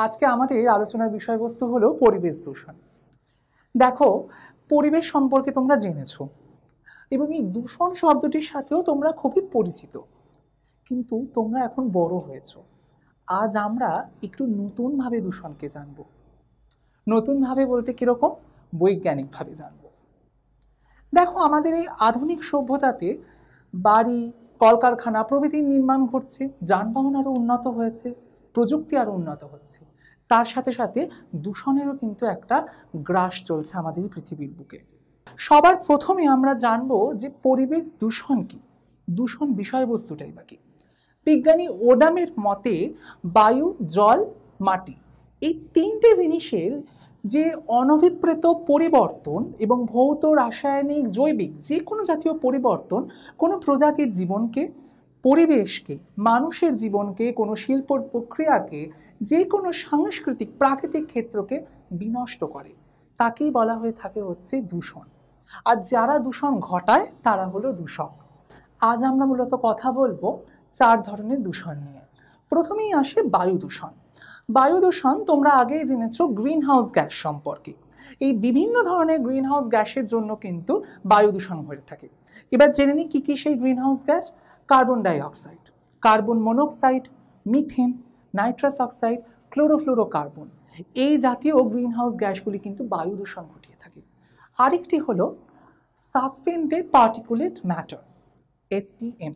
आज के आमादेर आलोचनार विषयबस्तु हलो परिवेश दूषण। देखो परिवेश सम्पर्के तोमरा जेनेछो एबं एई दूषण शब्दटिर साथेओ तोमरा खूबई परिचित, किन्तु तोमरा एखन बड़ो हयेछो। आज आमरा एकटु नतून भावे दूषणके जानब। नतून भावे बोलते किरकम? वैज्ञानिक भावे जानब। देखो आमादेर एई आधुनिक सभ्यताते बाड़ी कलकारखाना प्रभृतिर निर्माण घटছে, যানবাহন আরও উন্নত হয়েছে, প্রযুক্তি আরও উন্নত হচ্ছে, তার সাথে সাথে দূষণেরও কিন্তু একটা গ্রাস চলছে আমাদের পৃথিবীর বুকে। সবার প্রথমে আমরা জানব যে পরিবেশ দূষণ কি, দূষণ বিষয়বস্তুটাই বাকি। বিজ্ঞানী ওডামের মতে বায়ু, জল, মাটি এই তিনটে জিনিসের যে অনভিপ্রেত পরিবর্তন এবং ভৌত, রাসায়নিক, জৈবিক যে কোনো জাতীয় পরিবর্তন কোনো প্রজাতির জীবনকে, পরিবেশকে, মানুষের জীবনকে, কোনো শিল্প প্রক্রিয়াকে, যে কোনো সাংস্কৃতিক প্রাকৃতিক ক্ষেত্রকে বিনষ্ট করে তাকেই বলা হয়ে থাকে হচ্ছে দূষণ। আর যারা দূষণ ঘটায় তারা হলো দূষক। আজ আমরা মূলত কথা বলবো চার ধরনের দূষণ নিয়ে। প্রথমেই আসে বায়ু দূষণ। বায়ু দূষণ তোমরা আগেই জেনেছো গ্রিন হাউস গ্যাস সম্পর্কে। এই বিভিন্ন ধরনের গ্রিন হাউস গ্যাসের জন্য কিন্তু বায়ু দূষণ হয়ে থাকে। এবার জেনে নিই কী কী সেই green house gas. Carbon dioxide, carbon monoxide, methane, nitrous oxide, chlorofluorocarbon এই জাতীয় গ্রিন হাউস গ্যাসগুলি কিন্তু বায়ু দূষণ ঘটিয়ে থাকে। আরেকটি হলো সাসপেন্ডেড পার্টিকুলেট ম্যাটার, SPM।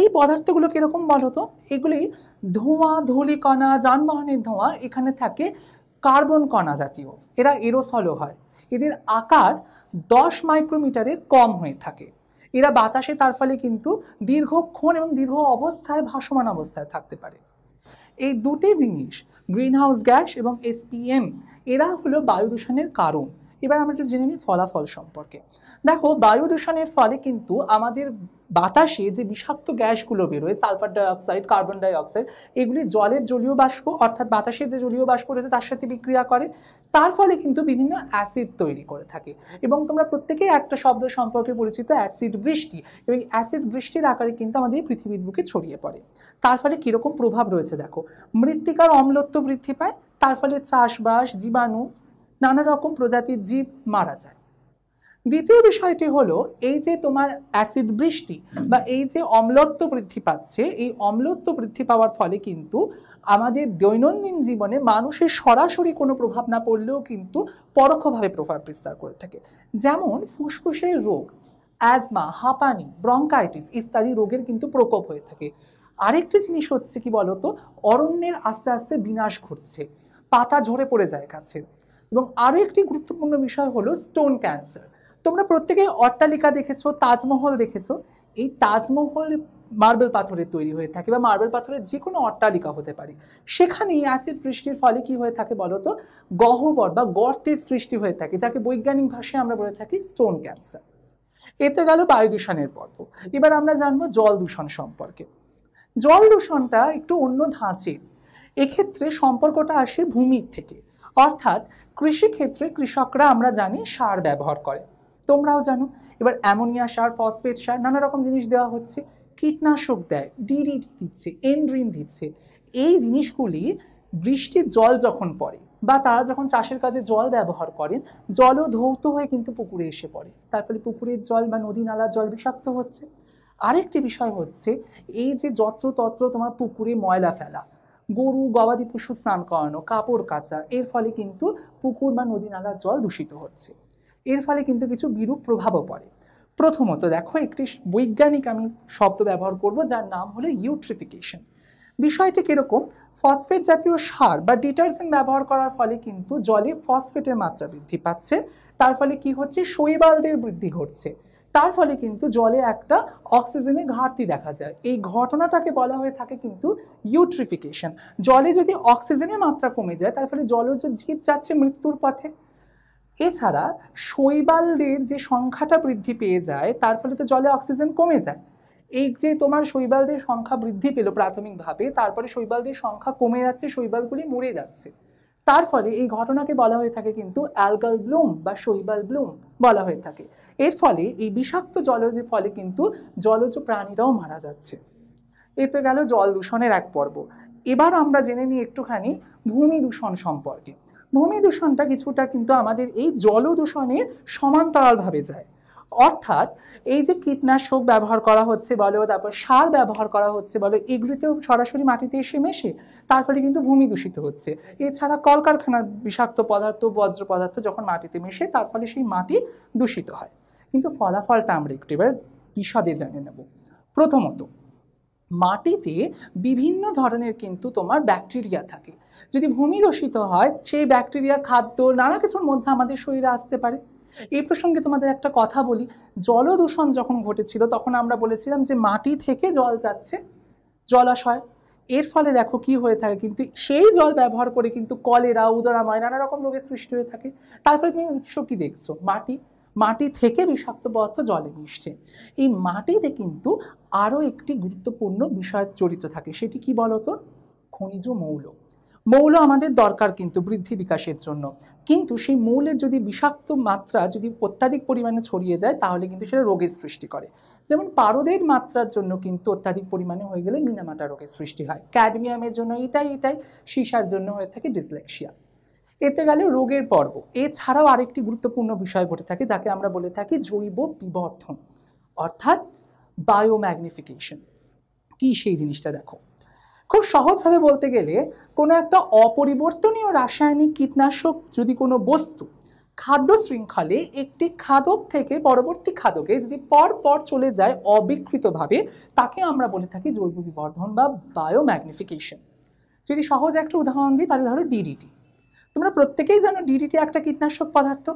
এই পদার্থগুলো কীরকম বলো তো? এগুলি ধোঁয়া, ধূলিকণা, যানবাহনের ধোঁয়া, এখানে থাকে কার্বন কণা জাতীয়, এরা এরোসলও হয়। এদের আকার 10 মাইক্রোমিটারের কম হয়ে থাকে। এরা বাতাসে তার ফলে কিন্তু দীর্ঘক্ষণ এবং দীর্ঘ অবস্থায়, ভাসমান অবস্থায় থাকতে পারে। এই দুটি জিনিস গ্রিনহাউস গ্যাস এবং SPM এরা হলো বায়ু দূষণের কারণ। এবার আমরা একটু জেনে নিই ফলাফল সম্পর্কে। দেখো বায়ু দূষণের ফলে কিন্তু আমাদের বাতাসে যে বিষাক্ত গ্যাসগুলো বেরোয়, সালফার ডাইঅক্সাইড, কার্বন ডাইঅক্সাইড, এগুলি জলের জলীয় বাষ্প অর্থাৎ বাতাসের যে জলীয় বাষ্প রয়েছে তার সাথে বিক্রিয়া করে, তার ফলে কিন্তু বিভিন্ন অ্যাসিড তৈরি করে থাকে। এবং তোমরা প্রত্যেকেই একটা শব্দ সম্পর্কে পরিচিত, অ্যাসিড বৃষ্টি। এবং অ্যাসিড বৃষ্টির আকারে কিন্তু আমাদের পৃথিবীর বুকে ছড়িয়ে পড়ে। তার ফলে কীরকম প্রভাব রয়েছে দেখো, মৃত্তিকার অম্লত্ব বৃদ্ধি পায়, তার ফলে চাষবাস, জীবাণু, নানা রকম প্রজাতির জীব মারা যায়। দ্বিতীয় বিষয়টি হলো এই যে তোমার অ্যাসিড বৃষ্টি বা এই যে অম্লত্ব বৃদ্ধি পাচ্ছে, এই অম্লত্ব বৃদ্ধি পাওয়ার ফলে কিন্তু আমাদের দৈনন্দিন জীবনে মানুষের সরাসরি কোনো প্রভাব না পড়লেও কিন্তু পরোক্ষভাবে প্রভাব বিস্তার করে থাকে। যেমন ফুসফুসের রোগ, অ্যাজমা, হাঁপানি, ব্রঙ্কাইটিস ইত্যাদি রোগের কিন্তু প্রকোপ হয়ে থাকে। আরেকটি জিনিস হচ্ছে কি বলতো, অরণ্যের আস্তে আস্তে বিনাশ ঘটছে, পাতা ঝরে পড়ে যায় গাছের। এবং আরও একটি গুরুত্বপূর্ণ বিষয় হলো স্টোন ক্যান্সার। তোমরা প্রত্যেকেই অট্টালিকা দেখেছো, তাজমহল দেখেছো। এই তাজমহল মার্বেল পাথরের তৈরি হয়ে থাকে বা মার্বেল পাথরের যে কোনো অট্টালিকা হতে পারে। সেখানে অ্যাসিড বৃষ্টির ফলে কি হয়ে থাকে বলতো, গহ্বর বা গর্তের সৃষ্টি হয়ে থাকে, যাকে বৈজ্ঞানিক ভাষায় আমরা বলে থাকি স্টোন ক্যান্সার। এ তো গেল বায়ু দূষণের পর্ব। এবার আমরা জানবো জল দূষণ সম্পর্কে। জল দূষণটা একটু অন্য ধাঁচের। এক্ষেত্রে সম্পর্কটা আসে ভূমির থেকে, অর্থাৎ কৃষিক্ষেত্রে কৃষকরা আমরা জানি সার ব্যবহার করে, তোমরাও জানো। এবার অ্যামোনিয়া সার, ফসফেট সার, নানা রকম জিনিস দেওয়া হচ্ছে, কীটনাশক দেয়, DDT দিচ্ছে, এনড্রিন দিচ্ছে। এই জিনিসগুলি বৃষ্টির জল যখন পড়ে বা তারা যখন চাষের কাজে জল ব্যবহার করেন, জলও ধৌত হয়ে কিন্তু পুকুরে এসে পড়ে, তার ফলে পুকুরের জল বা নদী নালার জল বিষাক্ত হচ্ছে। আরেকটি বিষয় হচ্ছে এই যে যত্রতত্র তোমার পুকুরে ময়লা ফেলা, গরু, গবাদি পশু স্নান করানো, কাপড় কাচা, এর ফলে কিন্তু পুকুর বা নদী নালার জল দূষিত হচ্ছে। এর ফলে কিন্তু কিছু বিরূপ প্রভাবও পড়ে। প্রথমত দেখো একটি বৈজ্ঞানিক আমি শব্দ ব্যবহার করব যার নাম হলো ইউট্রিফিকেশন। বিষয়টি কীরকম, ফসফেট জাতীয় সার বা ডিটারজেন্ট ব্যবহার করার ফলে কিন্তু জলে ফসফেটের মাত্রা বৃদ্ধি পাচ্ছে, তার ফলে কি হচ্ছে শৈবালদের বৃদ্ধি ঘটছে, তার ফলে কিন্তু জলে একটা অক্সিজেনের ঘাটতি দেখা যায়। এই ঘটনাটাকে বলা হয়ে থাকে কিন্তু ইউট্রিফিকেশন। জলে যদি অক্সিজেনের মাত্রা কমে যায় তার ফলে জলজ জীব যাচ্ছে মৃত্যুর পথে। এছাড়া শৈবালদের যে সংখ্যাটা বৃদ্ধি পেয়ে যায় তার ফলে তো জলে অক্সিজেন কমে যায়। এই যে তোমার শৈবালদের সংখ্যা বৃদ্ধি পেল প্রাথমিকভাবে, তারপরে শৈবালদের সংখ্যা কমে যাচ্ছে, শৈবালগুলি মরে যাচ্ছে, তার ফলে এই ঘটনাকে বলা হয়ে থাকে কিন্তু অ্যালগাল ব্লুম বা শৈবাল ব্লুম বলা হয়ে থাকে। এর ফলে এই বিষাক্ত জলজের ফলে কিন্তু জলজ প্রাণীরাও মারা যাচ্ছে। এতে গেল জল দূষণের এক পর্ব। एबार आमरा जेने निई एकटुखानी भूमि दूषण सम्पर्के। भूमि दूषणटा किछुटा किन्तु आमादेर एई जल दूषणेर समान्तरालभावे जाय, अर्थात এই যে কীটনাশক ব্যবহার করা হচ্ছে বলো, তারপর সার ব্যবহার করা হচ্ছে বলো, এগুলোতেও সরাসরি মাটিতে এসে মেশে, তার ফলে কিন্তু ভূমি দূষিত হচ্ছে। এছাড়া কলকারখানার বিষাক্ত পদার্থ, বজ্র পদার্থ যখন মাটিতে মেশে তার ফলে সেই মাটি দূষিত হয়। কিন্তু ফলাফলটা আমরা একটু এবার বিশদে জেনে নেব। প্রথমত, মাটিতে বিভিন্ন ধরনের কিন্তু তোমার ব্যাকটেরিয়া থাকে। যদি ভূমি দূষিত হয় সেই ব্যাকটেরিয়া খাদ্য নানা কিছুর মধ্যে আমাদের শরীরে আসতে পারে। এই প্রসঙ্গে তোমাদের একটা কথা বলি, জল দূষণ যখন ঘটেছিল তখন আমরা বলেছিলাম যে মাটি থেকে জল যাচ্ছে জলাশয়, এর ফলে দেখো কি হয়ে থাকে কিন্তু সেই জল ব্যবহার করে কিন্তু কলেরা, উদরাময় নানা রকম রোগের সৃষ্টি হয়ে থাকে। তারপরে তুমি উৎস কি দেখছো, মাটি, মাটি থেকে বিষাক্ত পদার্থ জলে মিশছে। এই মাটিতে কিন্তু আরও একটি গুরুত্বপূর্ণ বিষয় জড়িত থাকে, সেটি কি বলতো, খনিজ মৌল। মৌল আমাদের দরকার কিন্তু বৃদ্ধি বিকাশের জন্য, কিন্তু সেই মৌলের যদি বিষাক্ত মাত্রা যদি অত্যাধিক পরিমাণে ছড়িয়ে যায় তাহলে কিন্তু সেটা রোগের সৃষ্টি করে। যেমন পারদের মাত্রার জন্য কিন্তু অত্যাধিক পরিমাণে হয়ে গেলে মিনামাটা রোগের সৃষ্টি হয়, ক্যাডমিয়ামের জন্য এটাই, সীসার জন্য হয়ে থাকে ডিসলেক্সিয়া। এতে গেল রোগের পর্ব। এছাড়াও আরেকটি গুরুত্বপূর্ণ বিষয় ঘটে থাকে যাকে আমরা বলে থাকি জৈব বিবর্ধন, অর্থাৎ বায়োম্যাগনিফিকেশন। কি সেই জিনিসটা দেখো, খুব সহজভাবে বলতে গেলে কোনো একটা অপরিবর্তনীয় রাসায়নিক কীটনাশক যদি কোনো বস্তু খাদ্য শৃঙ্খলে একটি খাদক থেকে পরবর্তী খাদকে যদি পরপর চলে যায় অবিকৃতভাবে, তাকে আমরা বলে থাকি জৈব বিবর্ধন বা বায়োম্যাগনিফিকেশন। যদি সহজ একটা উদাহরণ দিই তাহলে ধরো ডিডিটি। তোমরা প্রত্যেকেই জানো ডিডিটি একটা কীটনাশক পদার্থ।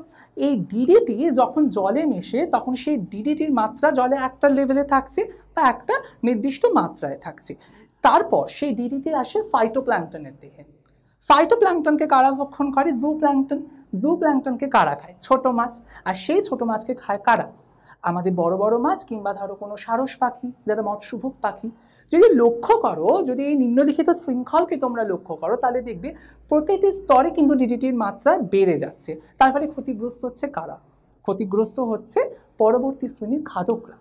এই ডিডিটি যখন জলে মেশে তখন সেই ডিডিটির মাত্রা জলে একটা লেভেলে থাকছে বা একটা নির্দিষ্ট মাত্রায় থাকছে, তারপর সেই ডিডিটি আসে ফাইটোপ্ল্যাঙ্কটনের দেহে। ফাইটোপ্ল্যাঙ্কটনকে কারা ভক্ষণ করে, জুপ্ল্যাঙ্কটন। জুপ্ল্যাঙ্কটনকে কারা খায়, ছোট মাছ। আর সেই ছোট মাছকে খায় কারা, আমাদের বড় বড় মাছ কিংবা ধরো কোনো সারস পাখি, যারা মৎস্যভোগ পাখি। যদি লক্ষ্য করো, যদি এই নিম্নলিখিত শৃঙ্খলকে তোমরা লক্ষ্য করো তাহলে দেখবে প্রতিটি স্তরে কিন্তু ডিডিটির মাত্রা বেড়ে যাচ্ছে, তার ফলে ক্ষতিগ্রস্ত হচ্ছে কারা, ক্ষতিগ্রস্ত হচ্ছে পরবর্তী শ্রেণীর খাদকরা।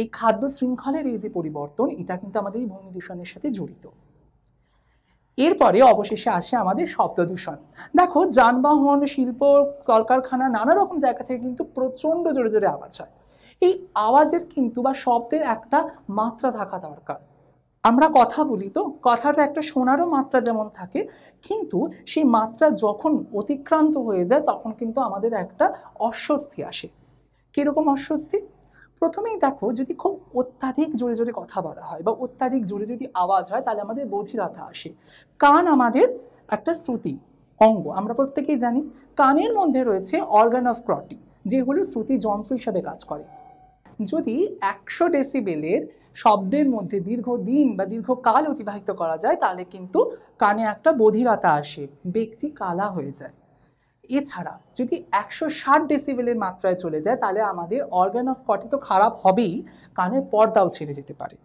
এই খাদ্য শৃঙ্খলের এই যে পরিবর্তন, এটা কিন্তু আমাদের এই ভূমি দূষণের সাথে জড়িত। এরপরে অবশেষে আসে আমাদের শব্দ দূষণ। দেখো যানবাহন, শিল্প, কলকারখানা নানা রকম জায়গা থেকে কিন্তু প্রচণ্ড জোরে জোরে আওয়াজ হয়। এই আওয়াজের কিন্তু বা শব্দের একটা মাত্রা থাকা দরকার। আমরা কথা বলি তো, কথারও একটা শোনারও মাত্রা যেমন থাকে, কিন্তু সেই মাত্রা যখন অতিক্রান্ত হয়ে যায় তখন কিন্তু আমাদের একটা অস্বস্তি আসে। কীরকম অস্বস্তি? প্রথমেই দেখো, যদি খুব অত্যাধিক জোরে জোরে কথা বলা হয় বা অত্যাধিক জোরে যদি আওয়াজ হয় তাহলে আমাদের বধিরতা আসে। কান আমাদের একটা শ্রুতি অঙ্গ, আমরা প্রত্যেকেই জানি। কানের মধ্যে রয়েছে অর্গান অফ ক্রটি, যে হলো শ্রুতি যন্ত্র হিসাবে কাজ করে। যদি 100 ডেসিবেলের শব্দের মধ্যে দীর্ঘদিন বা দীর্ঘকাল অতিবাহিত করা যায় তাহলে কিন্তু কানে একটা বধিরতা আসে, ব্যক্তি কালা হয়ে যায়। এছাড়া যদি 160 ডেসিবেলের মাত্রায় চলে যায় তাহলে আমাদের অর্গান অফ কটি তো খারাপ হবেই, কানের পর্দাও ছেড়ে যেতে পারে।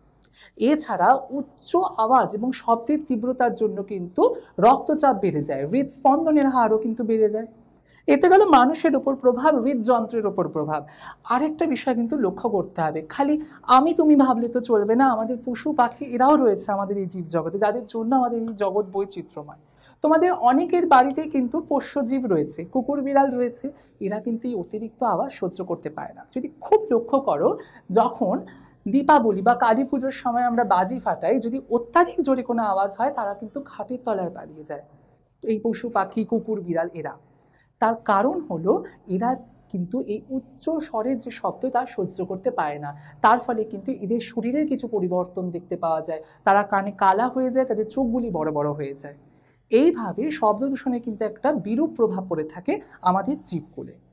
এছাড়া উচ্চ আওয়াজ এবং শব্দের তীব্রতার জন্য কিন্তু রক্তচাপ বেড়ে যায়, হৃদস্পন্দনের হারও কিন্তু বেড়ে যায়। এতে গেল মানুষের ওপর প্রভাব, হৃদযন্ত্রের ওপর প্রভাব। আরেকটা বিষয় কিন্তু লক্ষ্য করতে হবে, খালি আমি তুমি ভাবলে তো চলবে না, আমাদের পশু পাখি এরাও রয়েছে আমাদের এই জীব জগতে, যাদের জন্য আমাদের এই জগৎ বৈচিত্র্যময়। তোমাদের অনেকের বাড়িতে কিন্তু পোষ্যজীব রয়েছে, কুকুর, বিড়াল রয়েছে, এরা কিন্তু এই অতিরিক্ত আওয়াজ সহ্য করতে পারে না। যদি খুব লক্ষ্য করো, যখন দীপাবলি বা কালী পুজোর সময় আমরা বাজি ফাটাই, যদি অত্যাধিক জোরে কোনো আওয়াজ হয় তারা কিন্তু খাটের তলায় পালিয়ে যায়, এই পশু পাখি, কুকুর, বিড়াল এরা। তার কারণ হলো এরা কিন্তু এই উচ্চ স্বরের যে শব্দ তা সহ্য করতে পারে না, তার ফলে কিন্তু এদের শরীরের কিছু পরিবর্তন দেখতে পাওয়া যায়, তারা কানে কালা হয়ে যায়, তাদের চোখগুলি বড় বড় হয়ে যায়। এইভাবে শব্দ দূষণে কিন্তু একটা বিরূপ প্রভাব পড়ে থাকে আমাদের জীবকুলে।